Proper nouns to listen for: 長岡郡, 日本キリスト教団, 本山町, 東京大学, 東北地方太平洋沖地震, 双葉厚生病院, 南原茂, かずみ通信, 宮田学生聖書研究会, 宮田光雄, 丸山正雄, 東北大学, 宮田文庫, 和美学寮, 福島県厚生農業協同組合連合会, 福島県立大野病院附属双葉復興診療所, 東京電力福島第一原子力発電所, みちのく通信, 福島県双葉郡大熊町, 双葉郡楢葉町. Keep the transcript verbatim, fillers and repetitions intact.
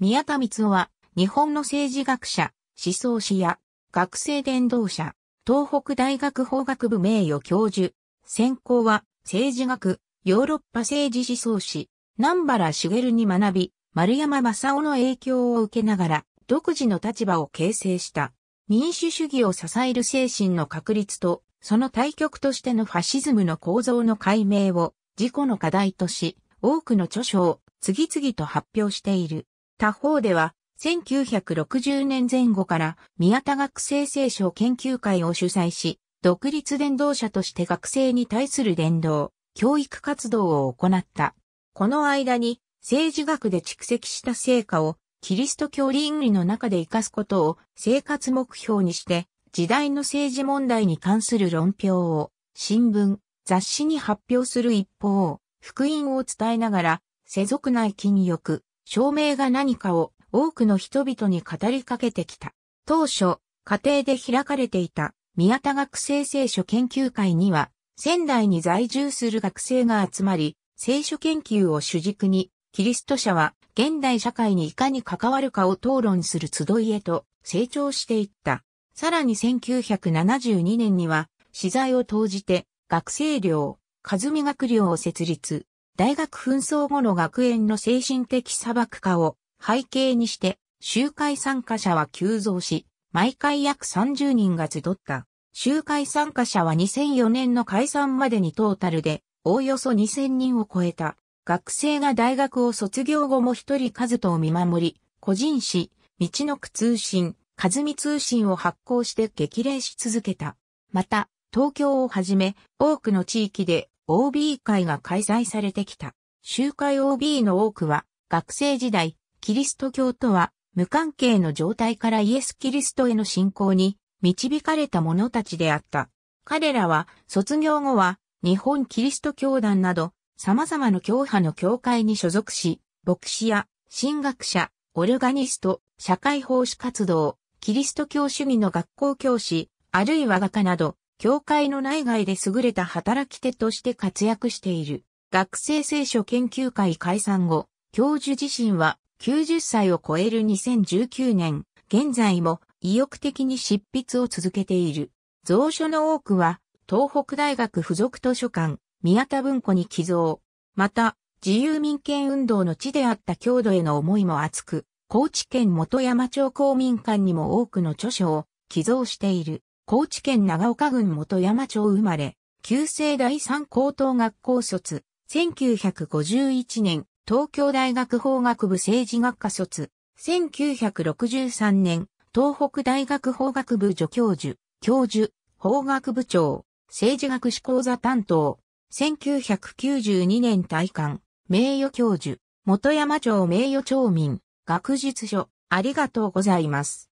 宮田光雄は、日本の政治学者、思想史や、学生伝道者、東北大学法学部名誉教授、専攻は、政治学、ヨーロッパ政治思想史、南原茂に学び、丸山正雄の影響を受けながら、独自の立場を形成した。民主主義を支える精神の確立と、その対極としてのファシズムの構造の解明を、自己の課題とし、多くの著書を次々と発表している。他方では、せんきゅうひゃくろくじゅうねんぜん後から宮田学生聖書研究会を主催し、独立伝道者として学生に対する伝道、教育活動を行った。この間に、政治学で蓄積した成果を、キリスト教倫理の中で生かすことを生活目標にして、時代の政治問題に関する論評を、新聞、雑誌に発表する一方、福音を伝えながら、世俗内禁欲、証明が何かを多くの人々に語りかけてきた。当初、家庭で開かれていた宮田学生聖書研究会には、仙台に在住する学生が集まり、聖書研究を主軸に、キリスト者は現代社会にいかに関わるかを討論する集いへと成長していった。さらにせんきゅうひゃくななじゅうにねんには、私財を投じて学生寮、和美学寮を設立。大学紛争後の学園の精神的砂漠化を背景にして、集会参加者は急増し、毎回約さんじゅうにんが集った。集会参加者はにせんよねんの解散までにトータルで、おおよそにせんにんを超えた。学生が大学を卒業後も一人一人を見守り、個人誌、みちのく通信、かずみ通信を発行して激励し続けた。また、東京をはじめ、多くの地域で、オービー 会が開催されてきた。集会 オービー の多くは、学生時代、キリスト教とは無関係の状態からイエス・キリストへの信仰に導かれた者たちであった。彼らは、卒業後は、日本キリスト教団など、様々な教派の教会に所属し、牧師や、神学者、オルガニスト、社会奉仕活動、キリスト教主義の学校教師、あるいは画家など、教会の内外で優れた働き手として活躍している。学生聖書研究会解散後、教授自身はきゅうじゅっさいを超えるにせんじゅうきゅうねん、現在も意欲的に執筆を続けている。蔵書の多くは、東北大学附属図書館、宮田文庫に寄贈。また、自由民権運動の地であった郷土への思いも厚く、高知県本山町公民館にも多くの著書を寄贈している。高知県長岡郡本山町生まれ、旧制第三高等学校卒、せんきゅうひゃくごじゅういちねん、東京大学法学部政治学科卒、せんきゅうひゃくろくじゅうさんねん、東北大学法学部助教授、教授、法学部長、政治学士講座担当、せんきゅうひゃくきゅうじゅうにねん退官、名誉教授、本山町名誉町民、学術書、ありがとうございます。